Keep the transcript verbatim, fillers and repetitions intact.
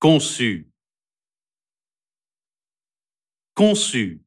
Conçu. Conçu.